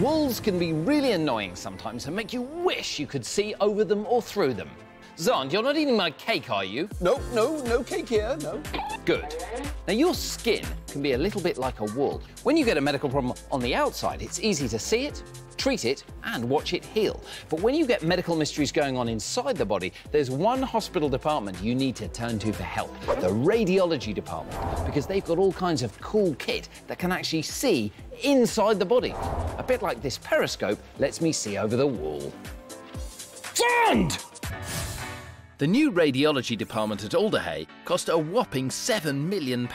Wolves can be really annoying sometimes and make you wish you could see over them or through them. Zahn, you're not eating my cake, are you? No cake here, no. Good. Now, your skin can be a little bit like a wool. When you get a medical problem on the outside, it's easy to see it, treat it, and watch it heal. But when you get medical mysteries going on inside the body, there's one hospital department you need to turn to for help, the radiology department, because they've got all kinds of cool kit that can actually see inside the body. A bit like this periscope lets me see over the wall. Damned! The new radiology department at Alder Hey cost a whopping £7 million.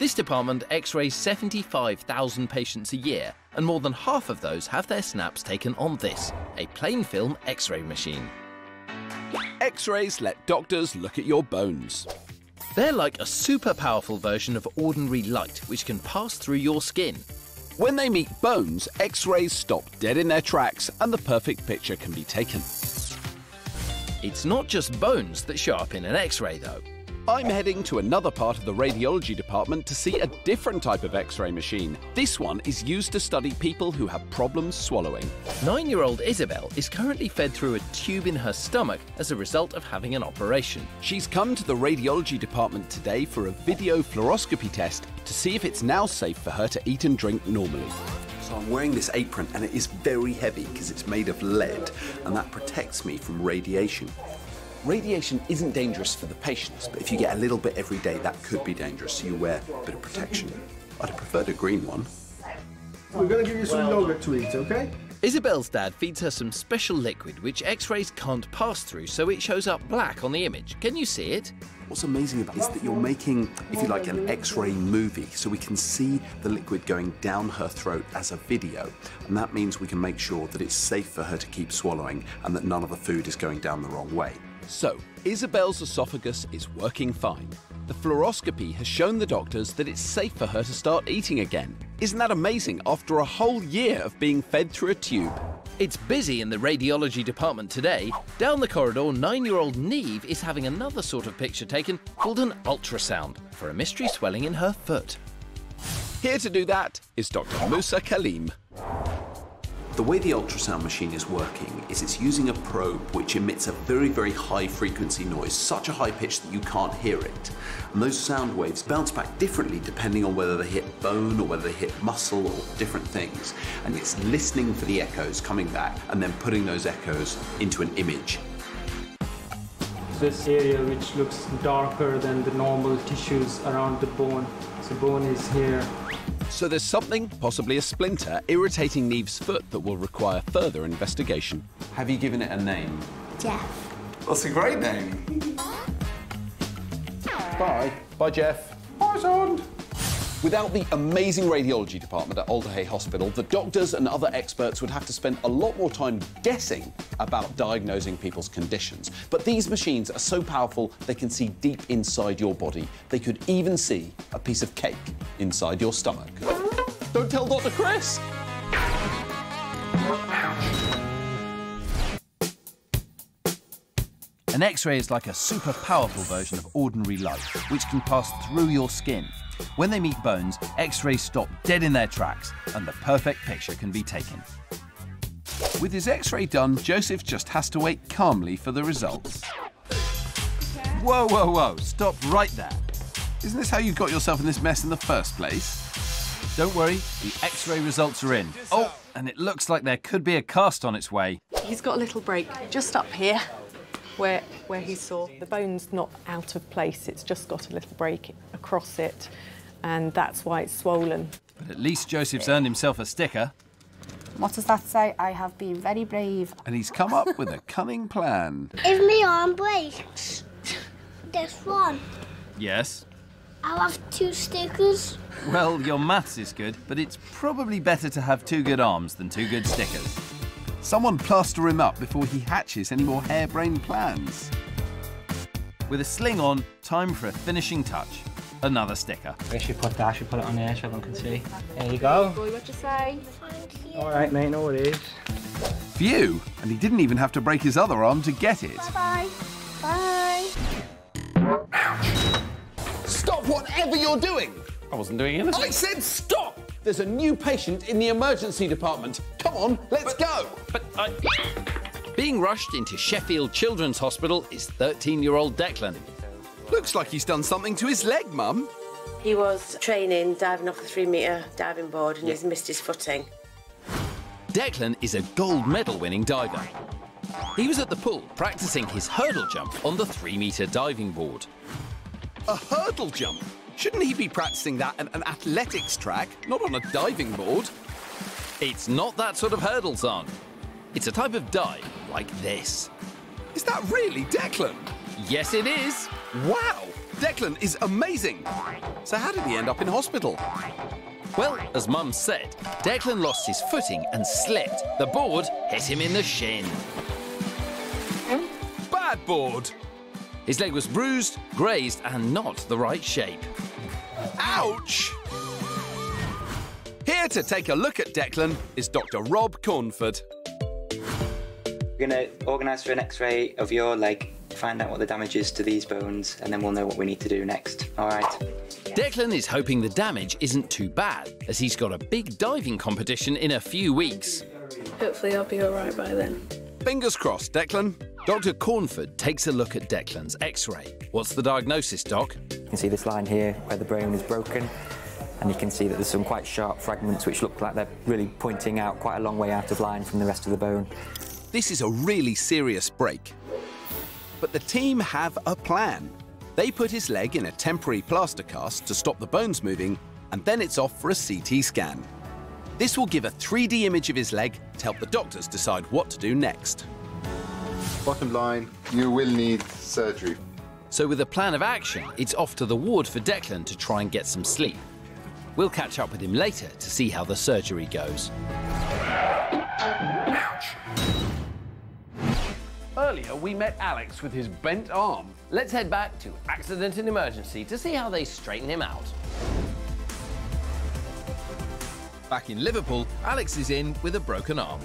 This department x-rays 75,000 patients a year, and more than half of those have their snaps taken on this, a plain film x-ray machine. X-rays let doctors look at your bones. They're like a super powerful version of ordinary light, which can pass through your skin. When they meet bones, x-rays stop dead in their tracks and the perfect picture can be taken. It's not just bones that show up in an x-ray, though. I'm heading to another part of the radiology department to see a different type of x-ray machine. This one is used to study people who have problems swallowing. 9-year-old Isabel is currently fed through a tube in her stomach as a result of having an operation. She's come to the radiology department today for a video fluoroscopy test to see if it's now safe for her to eat and drink normally. So I'm wearing this apron, and it is very heavy because it's made of lead, and that protects me from radiation. Radiation isn't dangerous for the patients, but if you get a little bit every day, that could be dangerous, so you wear a bit of protection. I'd have preferred a green one. We're going to give you some yogurt to eat, OK? Isabel's dad feeds her some special liquid which x-rays can't pass through, so it shows up black on the image. Can you see it? What's amazing about it is that you're making, if you like, an x-ray movie, so we can see the liquid going down her throat as a video, and that means we can make sure that it's safe for her to keep swallowing and that none of the food is going down the wrong way. So, Isabel's esophagus is working fine. The fluoroscopy has shown the doctors that it's safe for her to start eating again. Isn't that amazing after a whole year of being fed through a tube? It's busy in the radiology department today. Down the corridor, 9-year-old Neve is having another sort of picture taken called an ultrasound for a mystery swelling in her foot. Here to do that is Dr. Musa Kalim. The way the ultrasound machine is working is it's using a probe which emits a very, very high frequency noise, such a high pitch that you can't hear it. And those sound waves bounce back differently depending on whether they hit bone or whether they hit muscle or different things. And it's listening for the echoes coming back and then putting those echoes into an image. This area which looks darker than the normal tissues around the bone. So bone is here. So there's something, possibly a splinter, irritating Neve's foot that will require further investigation. Have you given it a name? Jeff. That's a great name. Bye. Bye, Jeff. Bye, son. Without the amazing radiology department at Alder Hey Hospital, the doctors and other experts would have to spend a lot more time guessing about diagnosing people's conditions. But these machines are so powerful, they can see deep inside your body. They could even see a piece of cake inside your stomach. Don't tell Dr. Chris! An X-ray is like a super powerful version of ordinary light, which can pass through your skin. When they meet bones, x-rays stop dead in their tracks and the perfect picture can be taken. With his x-ray done, Joseph just has to wait calmly for the results. Whoa, whoa, whoa, stop right there. Isn't this how you got yourself in this mess in the first place? Don't worry, the x-ray results are in. Oh, and it looks like there could be a cast on its way. He's got a little break just up here where he saw. The bone's not out of place, it's just got a little break across it, and that's why it's swollen. But at least Joseph's earned himself a sticker. What does that say? I have been very brave. And he's come up with a cunning plan. If my arm breaks, this one. Yes? I'll have two stickers. Well, your maths is good, but it's probably better to have two good arms than two good stickers. Someone plaster him up before he hatches any more harebrained plans. With a sling on, time for a finishing touch. Another sticker. I should put that, I should put it on there so everyone can see. There you go. Boy, what you say? All right, mate, no worries. Phew, and he didn't even have to break his other arm to get it. Bye-bye. Bye. Stop whatever you're doing. I wasn't doing anything. I said stop! There's a new patient in the emergency department. Come on, let's go. Being rushed into Sheffield Children's Hospital is 13-year-old Declan. Looks like he's done something to his leg, Mum. He was training, diving off a 3-metre diving board, and he's missed his footing. Declan is a gold medal-winning diver. He was at the pool practising his hurdle jump on the 3-metre diving board. A hurdle jump? Shouldn't he be practising that at an athletics track, not on a diving board? It's not that sort of hurdle, son. It's a type of dive like this. Is that really Declan? Yes, it is. Wow! Declan is amazing. So how did he end up in hospital? Well, as Mum said, Declan lost his footing and slipped. The board hit him in the shin. Bad board. His leg was bruised, grazed, and not the right shape. Ouch! Here to take a look at Declan is Dr. Rob Cornford. We're going to organise for an X-ray of your leg, find out what the damage is to these bones, and then we'll know what we need to do next, all right? Declan is hoping the damage isn't too bad, as he's got a big diving competition in a few weeks. Hopefully I'll be all right by then. Fingers crossed, Declan. Dr. Cornford takes a look at Declan's X-ray. What's the diagnosis, Doc? You can see this line here where the bone is broken, and you can see that there's some quite sharp fragments which look like they're really pointing out quite a long way out of line from the rest of the bone. This is a really serious break. But the team have a plan. They put his leg in a temporary plaster cast to stop the bones moving, and then it's off for a CT scan. This will give a 3D image of his leg to help the doctors decide what to do next. Bottom line, you will need surgery. So with a plan of action, it's off to the ward for Declan to try and get some sleep. We'll catch up with him later to see how the surgery goes. Ouch! Earlier, we met Alex with his bent arm. Let's head back to Accident and Emergency to see how they straighten him out. Back in Liverpool, Alex is in with a broken arm.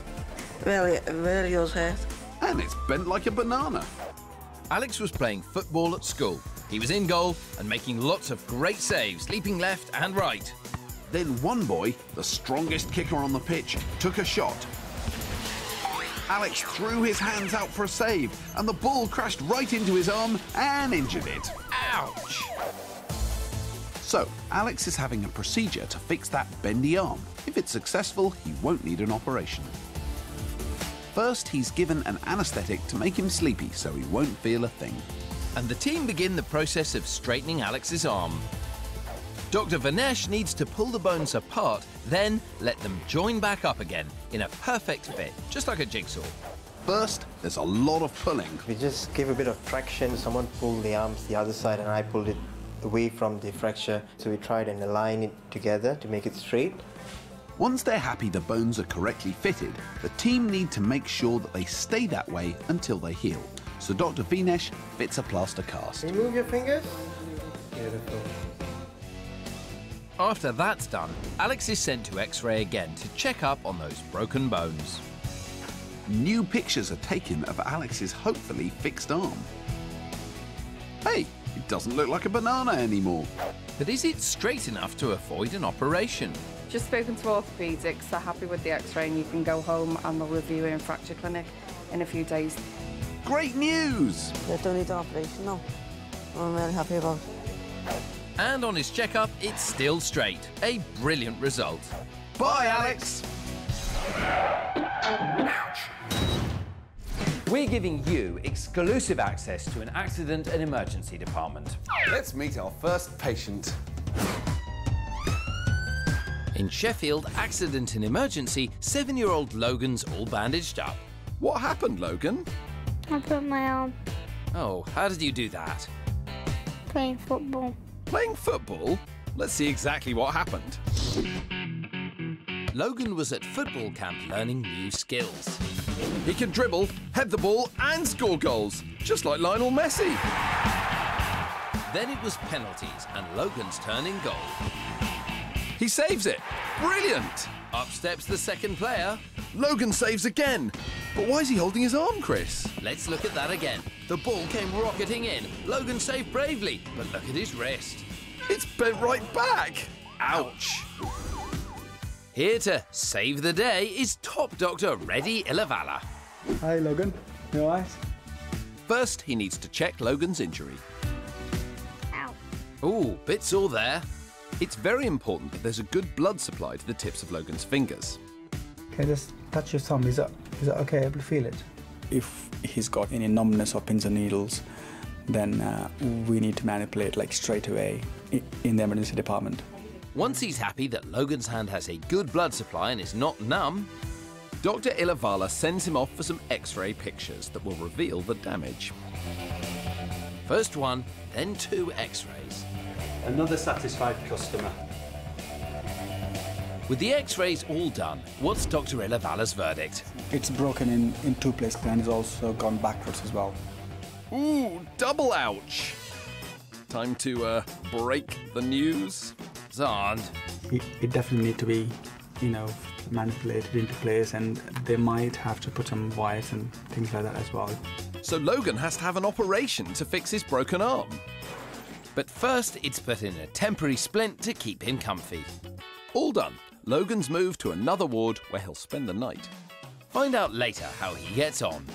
Really does hurt. And it's bent like a banana. Alex was playing football at school. He was in goal and making lots of great saves, leaping left and right. Then one boy, the strongest kicker on the pitch, took a shot. Alex threw his hands out for a save, and the ball crashed right into his arm and injured it. Ouch! So, Alex is having a procedure to fix that bendy arm. If it's successful, he won't need an operation. First, he's given an anaesthetic to make him sleepy so he won't feel a thing. And the team begin the process of straightening Alex's arm. Dr. Vinesh needs to pull the bones apart, then let them join back up again in a perfect fit, just like a jigsaw. First, there's a lot of pulling. We just give a bit of traction. Someone pulled the arms the other side, and I pulled it away from the fracture. So we tried and align it together to make it straight. Once they're happy the bones are correctly fitted, the team need to make sure that they stay that way until they heal. So Dr. Vinesh fits a plaster cast. Can you move your fingers? Beautiful. After that's done, Alex is sent to X-ray again to check up on those broken bones. New pictures are taken of Alex's hopefully fixed arm. Hey, it doesn't look like a banana anymore. But is it straight enough to avoid an operation? Just spoken to orthopaedics, they're happy with the X-ray and you can go home and they'll review it in fracture clinic in a few days. Great news! They don't need the operation, no. I'm really happy about it. And on his checkup, it's still straight. A brilliant result. Bye, Alex! Ouch! We're giving you exclusive access to an Accident and Emergency department. Let's meet our first patient. In Sheffield, Accident and Emergency, 7-year-old Logan's all bandaged up. What happened, Logan? I broke my arm. Oh, how did you do that? Playing football. Playing football? Let's see exactly what happened. Logan was at football camp learning new skills. He can dribble, head the ball and score goals, just like Lionel Messi. Then it was penalties and Logan's turn in goal. He saves it. Brilliant! Up steps the second player. Logan saves again. But why is he holding his arm, Chris? Let's look at that again. The ball came rocketing in. Logan saved bravely, but look at his wrist. It's bent right back. Ouch! Here to save the day is top Dr. Reddy Ilavala. Hi, Logan. You all right? First, he needs to check Logan's injury. Ow. Ooh, bit sore there. It's very important that there's a good blood supply to the tips of Logan's fingers. Okay, just touch your thumb. Is that okay? Able to feel it? If he's got any numbness or pins and needles, then we need to manipulate like straight away in the emergency department. Once he's happy that Logan's hand has a good blood supply and is not numb, Dr. Ilavala sends him off for some X-ray pictures that will reveal the damage. First one, then two X-rays. Another satisfied customer. With the X-rays all done, what's Dr. Ilavala's verdict? It's broken in two places and it's also gone backwards as well. Ooh, double ouch. Time to break the news. Zand. It definitely needs to be, you know, manipulated into place, and they might have to put some wires and things like that as well. So Logan has to have an operation to fix his broken arm. But first, it's put in a temporary splint to keep him comfy. All done. Logan's moved to another ward where he'll spend the night. Find out later how he gets on.